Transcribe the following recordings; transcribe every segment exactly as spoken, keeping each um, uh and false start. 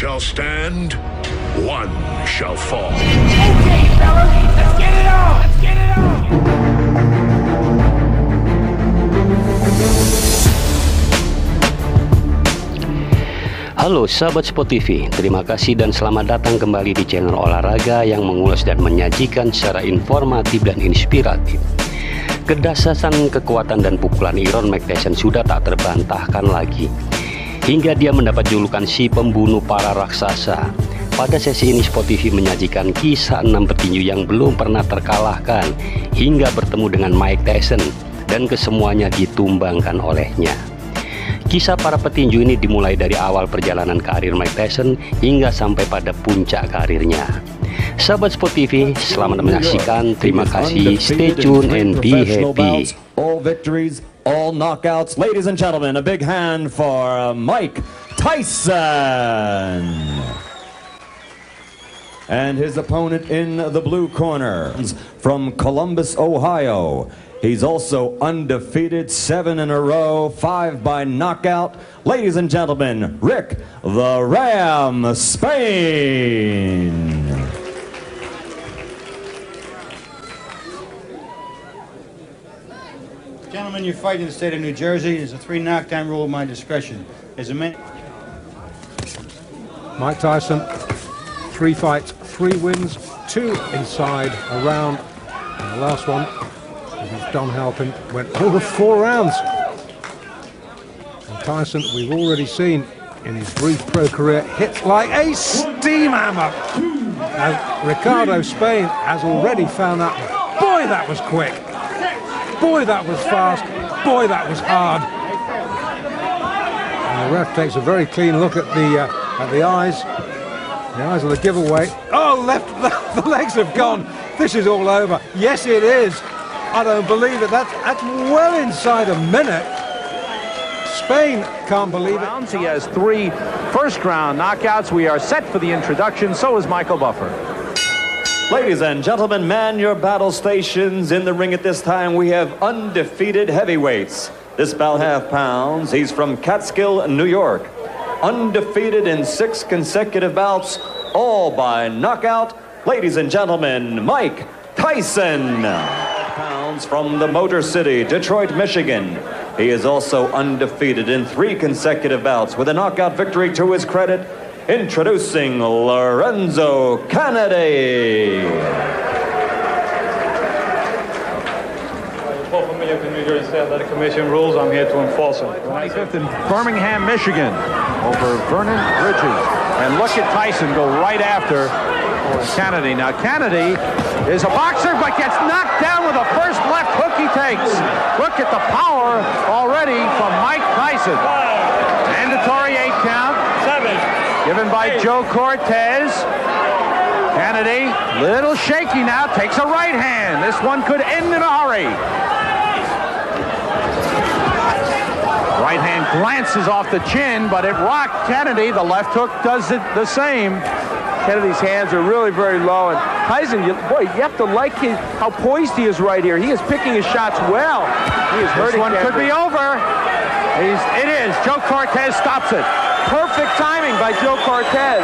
shall stand, one shall fall. Okay, fellas, let's get it on! Let's get it on! Halo sahabat Sport T V, terima kasih dan selamat datang kembali di channel olahraga yang mengulas dan menyajikan secara informatif dan inspiratif. Kedahsyatan kekuatan dan pukulan iron Mike Tyson sudah tak terbantahkan lagi, hingga dia mendapat julukan si pembunuh para raksasa. Pada sesi ini Sport T V menyajikan kisah enam petinju yang belum pernah terkalahkan hingga bertemu dengan Mike Tyson dan kesemuanya ditumbangkan olehnya. Kisah para petinju ini dimulai dari awal perjalanan karir Mike Tyson hingga sampai pada puncak karirnya. Sahabat Sport T V, selamat menyaksikan, terima kasih, stay tuned and be happy. All victories, all knockouts, ladies and gentlemen, a big hand for Mike Tyson. And his opponent in the blue corner from Columbus, Ohio. He's also undefeated, seven in a row, five by knockout. Ladies and gentlemen, Rick the Ram Spain. Gentlemen, you're fighting in the state of New Jersey. There's a three knockdown rule at my discretion. There's a man. Mike Tyson, three fights, three wins, two inside a round, and the last one, Don Halpin, went over four rounds. And Tyson, we've already seen in his brief pro career, hits like a steam hammer. And Ricardo Spain has already found that one. Boy, that was quick. Boy, that was fast. Boy, that was hard. And the ref takes a very clean look at the uh, at the eyes. The eyes of the giveaway. Oh, left, left, the legs have gone. This is all over. Yes, it is. I don't believe it. That's, that's well inside a minute. Spain can't believe it. He has three first-round knockouts. We are set for the introduction. So is Michael Buffer. Ladies and gentlemen, man your battle stations. In the ring at this time, we have undefeated heavyweights. This about half pounds. He's from Catskill, New York. Undefeated in six consecutive bouts, all by knockout. Ladies and gentlemen, Mike Tyson. Pounds from the Motor City, Detroit, Michigan. He is also undefeated in three consecutive bouts with a knockout victory to his credit. Introducing Lorenzo Kennedy. Well, familiar with the New Jersey State Athletic Commission rules. I'm here to enforce them. twenty-fifth in Birmingham, Michigan, over Vernon Bridges. And look at Tyson go right after Kennedy. Now, Kennedy is a boxer, but gets knocked down with a first left hook he takes. Look at the power already from Mike Tyson. Mandatory eight count. Seven. Given by eight. Joe Cortez. Kennedy, little shaky now, takes a right hand. This one could end in a hurry. Right hand glances off the chin, but it rocked Kennedy. The left hook does it the same. Kennedy's hands are really very low. And Tyson, you, boy, you have to like his, how poised he is right here. He is picking his shots well. He is hurting. This one could be over. He's, it is. Joe Cortez stops it. Perfect timing by Joe Cortez.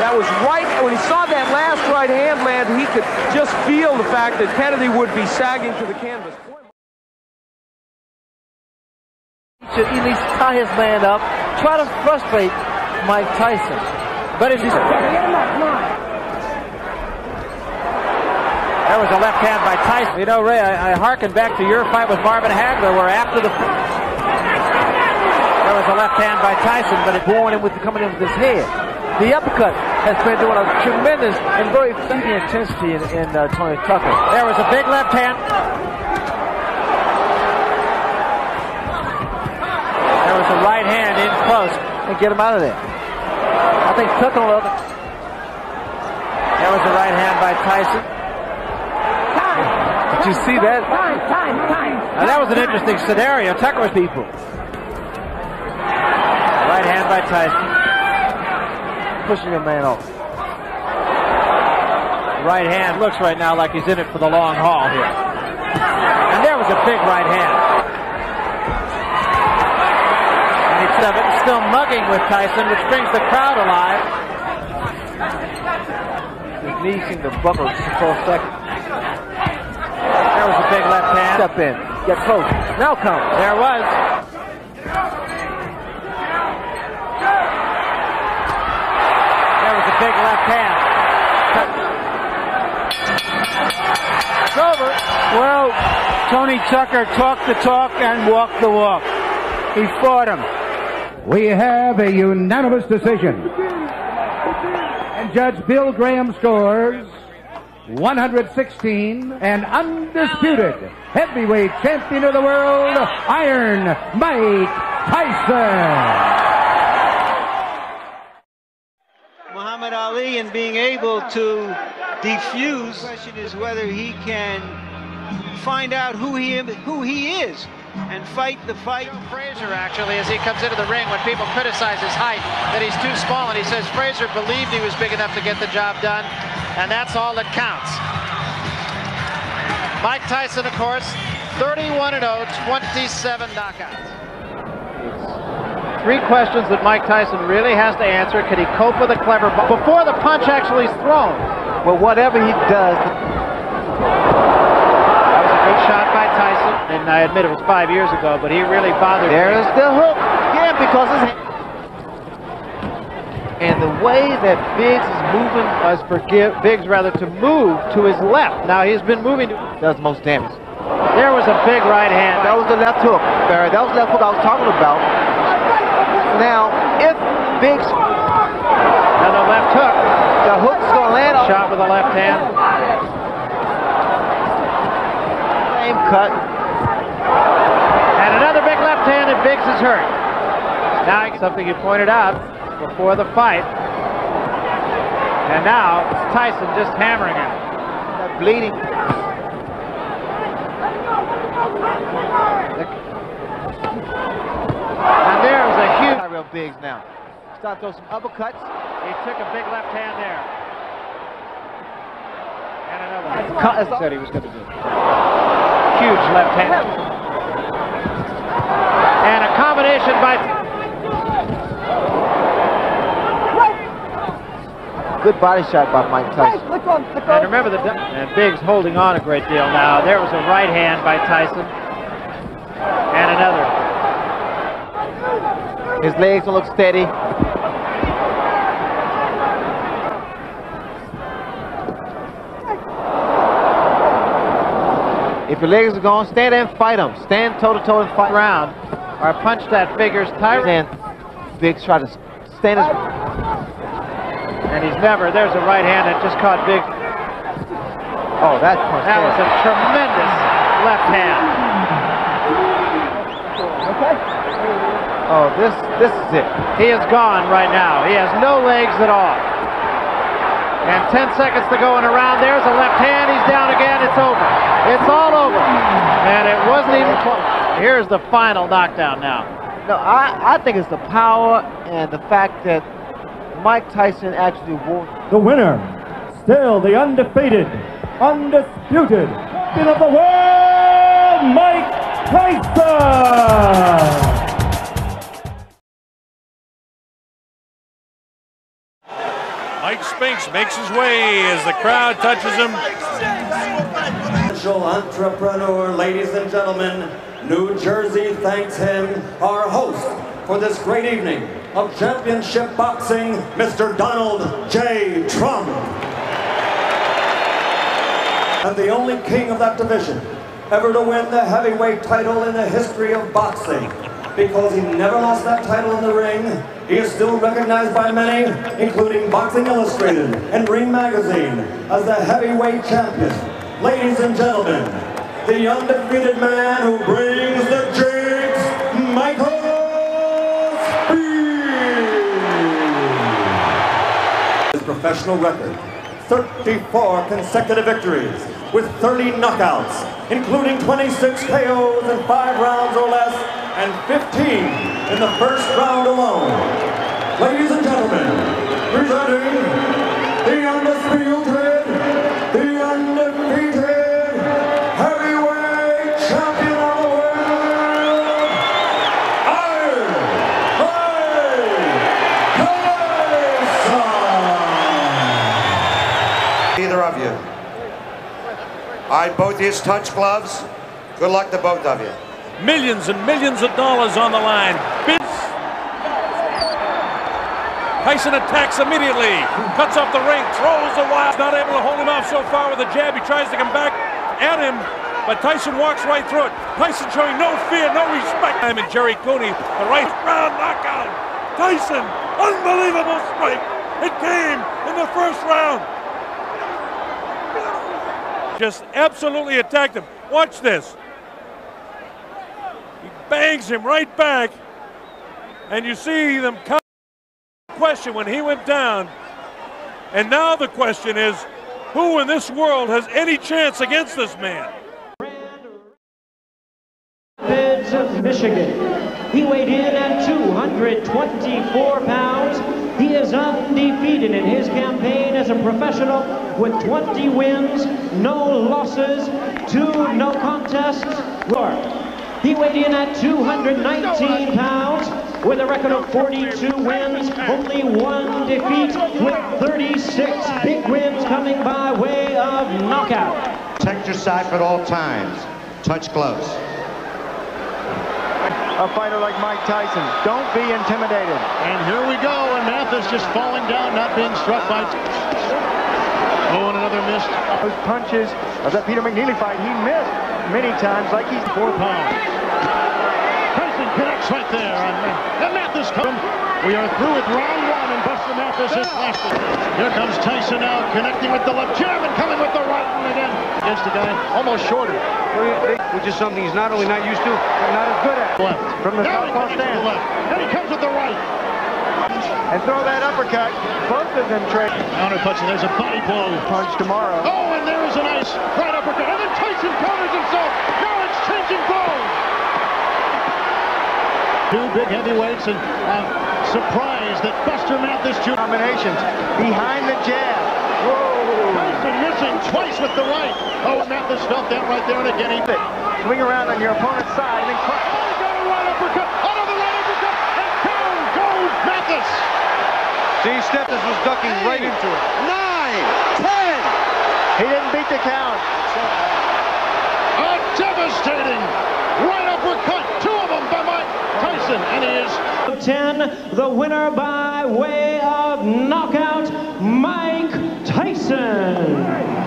That was right. When he saw that last right hand land, he could just feel the fact that Kennedy would be sagging to the canvas. Should at least tie his man up, try to frustrate Mike Tyson. But if he's... That was a left hand by Tyson. You know, Ray, I, I hearken back to your fight with Marvin Hagler, where after the... There was a left hand by Tyson, but it warned him with coming in with his head. The uppercut has been doing a tremendous and very fleeting intensity in, in uh, Tony Tucker. There was a big left hand. The right hand in close and get him out of there. I think took him a little. That was the right hand by Tyson. Time, Did you see that? Time, time, time. Now that was an interesting scenario. Tucker's people. Right hand by Tyson. Pushing a man off. Right hand looks right now like he's in it for the long haul here. And there was a big right hand. Seven. still mugging with Tyson, which brings the crowd alive. His knee seemed to buckle just a full second. There was a big left hand. Step in. Get close. Now come. There was. There was a big left hand. It's over. Well, Tony Tucker talked the talk and walked the walk. He fought him. We have a unanimous decision. And Judge Bill Graham scores one hundred sixteen and undisputed heavyweight champion of the world, Iron Mike Tyson. Muhammad Ali, and being able to defuse, the question is whether he can find out who he, who he is. And fight the fight. Joe Frazier, actually, as he comes into the ring, when people criticize his height, that he's too small, and he says Frazier believed he was big enough to get the job done, and that's all that counts. Mike Tyson, of course, thirty-one and oh, twenty-seven knockouts. Three questions that Mike Tyson really has to answer. Could he cope with a clever ball before the punch actually is thrown? Well, whatever he does. Shot by Tyson, and I admit it was five years ago, but he really bothered me. There's the hook. Yeah, because his hand. And the way that Biggs is moving was for Biggs rather to move to his left. Now he's been moving to does most damage. There was a big right hand. That was the left hook, Barry. That was the left hook I was talking about. Now, if Biggs. And the left hook. The hook's gonna land on. Shot with the left hand. Cut. And another big left hand, and Biggs is hurt. Now, something you pointed out before the fight. And now, it's Tyson just hammering him. That bleeding. And there's a huge... Tyrell Biggs now. Start throwing some uppercuts. He took a big left hand there. And another one. Cut. That's what he was going to do. Huge left hand. And a combination by... Good body shot by Mike Tyson. And remember, the and Biggs holding on a great deal now. There was a right hand by Tyson. And another. His legs will look steady. If your legs are gone, stand and fight them. Stand toe-to-toe and fight round. Or punch that figures. Tyrell Biggs try to stand his... And he's never. There's a right hand that just caught Biggs. Oh, that punch. That there. was a tremendous left hand. Okay. Oh, this, this is it. He is gone right now. He has no legs at all. And ten seconds to go in a round. There's a left hand. He's down again. It's over. It's all over, and it wasn't even close. Here's the final knockdown now. No, I, I think it's the power and the fact that Mike Tyson actually won. The winner, still the undefeated, undisputed champion of the world, Mike Tyson! Mike Spinks makes his way as the crowd touches him. Entrepreneur, ladies and gentlemen, New Jersey thanks him, our host for this great evening of championship boxing, Mister Donald J. Trump. And the only king of that division ever to win the heavyweight title in the history of boxing, because he never lost that title in the ring. He is still recognized by many, including Boxing Illustrated and Ring Magazine, as the heavyweight champion. Ladies and gentlemen, the undefeated man who brings the jigs, Michael Spinks. His professional record, thirty-four consecutive victories with thirty knockouts, including twenty-six K Os in five rounds or less, and fifteen in the first round alone. Ladies and gentlemen, presenting the undisputed. Champion of the world, Iron Tried both his touch gloves. Good luck to both of you. Millions and millions of dollars on the line. Tyson attacks immediately, cuts off the ring, throws a wild, not able to hold him off so far with a jab. He tries to come back at him, but Tyson walks right through it. Tyson showing no fear, no respect. I'm in Jerry Cooney, the right round knockout. Tyson, unbelievable strike. It came in the first round. Just absolutely attacked him. Watch this. He bangs him right back, and you see them come. Question when he went down, and now the question is, who in this world has any chance against this man? Grand Rapids of Michigan. He weighed in at two hundred twenty-four pounds. He is undefeated in his campaign as a professional with twenty wins, no losses, two no contests. He weighed in at two hundred nineteen pounds with a record of forty-two wins, only one defeat, with thirty-six big wins coming by way of knockout. Protect your side at all times. Touch gloves. A fighter like Mike Tyson, don't be intimidated. And here we go, and Mathis just falling down, not being struck by... Oh, and another miss. Those punches of that Peter McNeely fight, he missed many times, like he's four pounds. Tyson connects right there. And Mathis comes. We are through with round one, and Buster Mathis is last. Here comes Tyson now, connecting with the left jab and coming with the right one again. Against the guy, almost shorter. Which is something he's not only not used to, but not as good at. Left. From the southpaw stand. The left. Then he comes with the right. And throw that uppercut. Both of them trade. Counter punch, and there's a body blow. Punch tomorrow. Oh, and there's a nice right uppercut. And then Tyson counters himself. Now it's changing blows. Two big heavyweights, and I'm surprised that Buster Mathis Junior Combinations. Behind the jab. Whoa. Tyson missing twice with the right. Oh, Mathis felt that right there, and again he did. Swing around on your opponent's side, and then crush. Oh, he got a right uppercut. Another right uppercut. And down goes Mathis. See, Mathis was ducking Eight, right into it. Nine, ten. He didn't beat the count. A devastating right uppercut. Two of them by Mike Tyson, and he is ten. The winner by way of knockout, Mike Tyson.